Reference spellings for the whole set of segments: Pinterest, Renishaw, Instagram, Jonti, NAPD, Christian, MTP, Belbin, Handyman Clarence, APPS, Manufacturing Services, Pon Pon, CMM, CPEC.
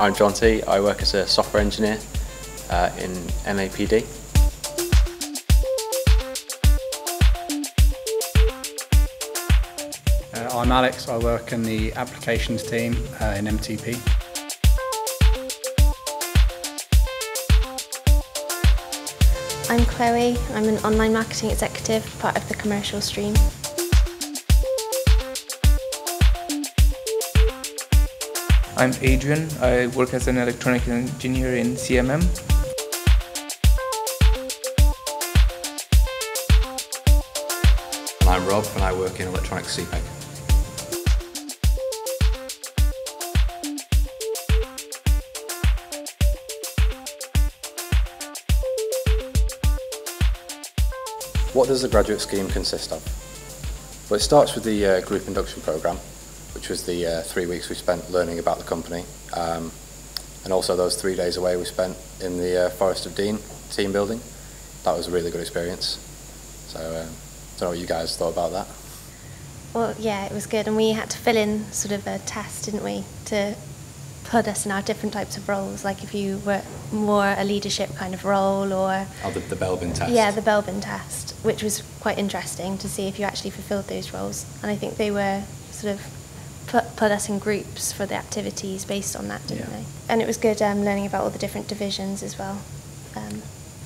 I'm Jonti. I work as a software engineer in NAPD. I'm Alex. I work in the applications team in MTP. I'm Chloe. I'm an online marketing executive, part of the commercial stream. I'm Adrian. I work as an electronic engineer in CMM. I'm Rob and I work in electronic CPEC. What does the graduate scheme consist of? Well, it starts with the group induction programme, which was the 3 weeks we spent learning about the company, and also those 3 days away we spent in the Forest of Dean team building. That was a really good experience. So I don't know what you guys thought about that. Well, yeah, it was good, and we had to fill in sort of a test, didn't we, to put us in our different types of roles, like if you were more a leadership kind of role or... Oh, the Belbin test. Yeah, the Belbin test, which was quite interesting to see if you actually fulfilled those roles. And I think they were sort of put us in groups for the activities based on that, didn't they? And it was good learning about all the different divisions as well,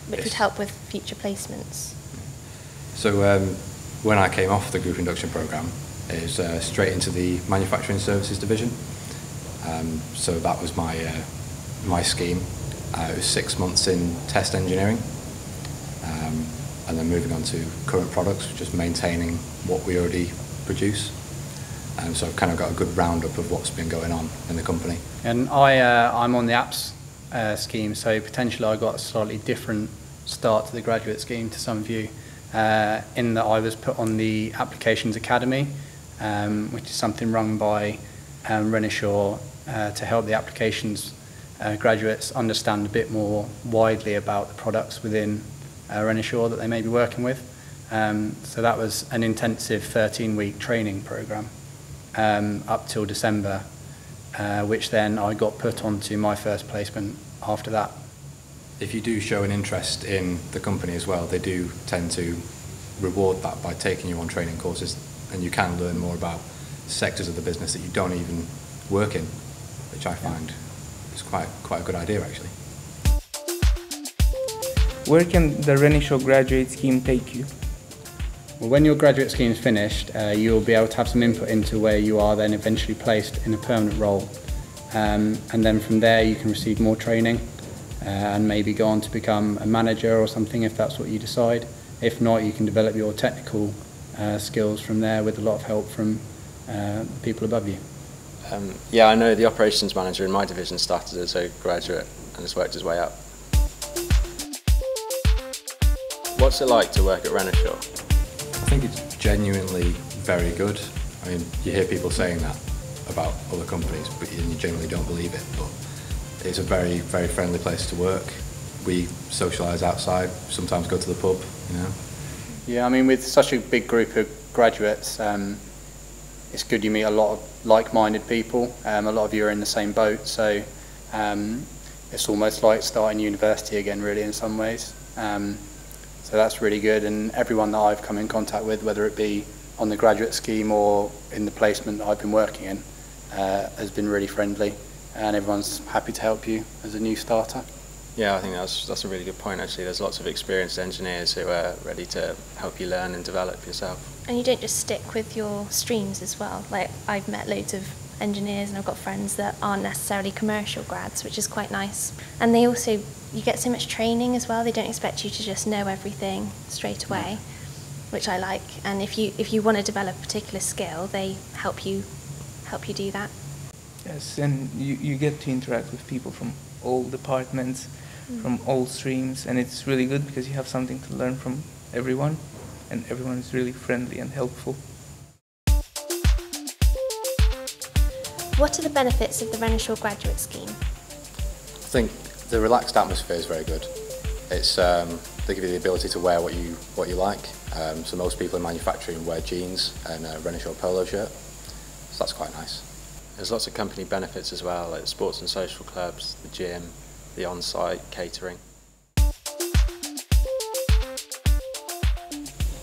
which would help with future placements. So when I came off the group induction programme, it was straight into the manufacturing services division. So that was my my scheme. It was 6 months in test engineering, and then moving on to current products, just maintaining what we already produce. And so I've kind of got a good roundup of what's been going on in the company. And I'm on the APPS scheme, so potentially I got a slightly different start to the graduate scheme to some of you, in that I was put on the Applications Academy, which is something run by Renishaw to help the applications graduates understand a bit more widely about the products within Renishaw that they may be working with. So that was an intensive 13-week training programme up till December, which then I got put onto my first placement after that. If you do show an interest in the company as well, they do tend to reward that by taking you on training courses, and you can learn more about sectors of the business that you don't even work in, which I find is quite a good idea actually. Where can the Renishaw graduate scheme take you? Well, when your graduate scheme is finished, you'll be able to have some input into where you are then eventually placed in a permanent role, and then from there you can receive more training and maybe go on to become a manager or something if that's what you decide. If not, you can develop your technical skills from there with a lot of help from people above you. Yeah, I know the operations manager in my division started as a graduate and has worked his way up. What's it like to work at Renishaw? I think it's genuinely very good. I mean, you hear people saying that about other companies, but you generally don't believe it. But it's a very, very friendly place to work. We socialise outside, sometimes go to the pub, you know. Yeah, I mean, with such a big group of graduates, it's good you meet a lot of like-minded people. A lot of you are in the same boat, so it's almost like starting university again, really, in some ways. So that's really good, and everyone that I've come in contact with, whether it be on the graduate scheme or in the placement that I've been working in, has been really friendly, and everyone's happy to help you as a new starter. Yeah, I think that's a really good point, actually. There's lots of experienced engineers who are ready to help you learn and develop yourself. And you don't just stick with your streams as well. Like, I've met loads of engineers and I've got friends that aren't necessarily commercial grads, which is quite nice. And they also, you get so much training as well. They don't expect you to just know everything straight away, which I like. And if you want to develop a particular skill, they help you do that. Yes, and you get to interact with people from all departments, from all streams, and it's really good because you have something to learn from everyone, and everyone is really friendly and helpful. What are the benefits of the Renishaw graduate scheme? I think the relaxed atmosphere is very good. It's they give you the ability to wear what you like. So most people in manufacturing wear jeans and a Renishaw polo shirt, so that's quite nice. There's lots of company benefits as well, like sports and social clubs, the gym, the on-site catering.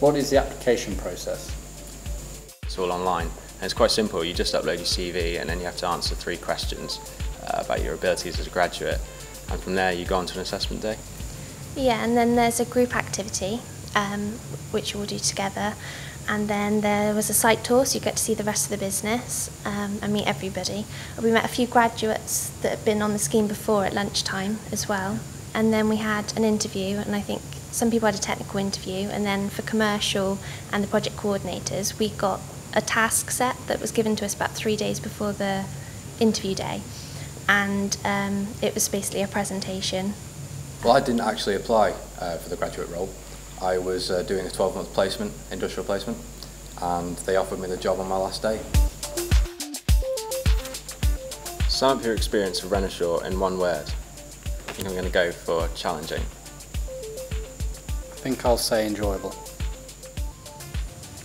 What is the application process? It's all online and it's quite simple. You just upload your CV and then you have to answer 3 questions about your abilities as a graduate, and from there you go on to an assessment day. Yeah, and then there's a group activity which you all do together, and then there was a site tour, so you get to see the rest of the business and meet everybody. We met a few graduates that had been on the scheme before at lunchtime as well, and then we had an interview, and I think some people had a technical interview, and then for commercial and the project coordinators, we got a task set that was given to us about 3 days before the interview day, and it was basically a presentation. Well, I didn't actually apply for the graduate role. I was doing a 12-month placement, industrial placement, and they offered me the job on my last day. Sum up your experience of Renishaw in 1 word. I think I'm going to go for challenging. I think I'll say enjoyable.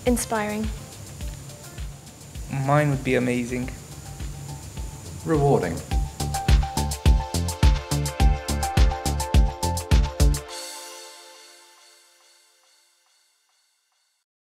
Inspiring. Mine would be amazing. Rewarding.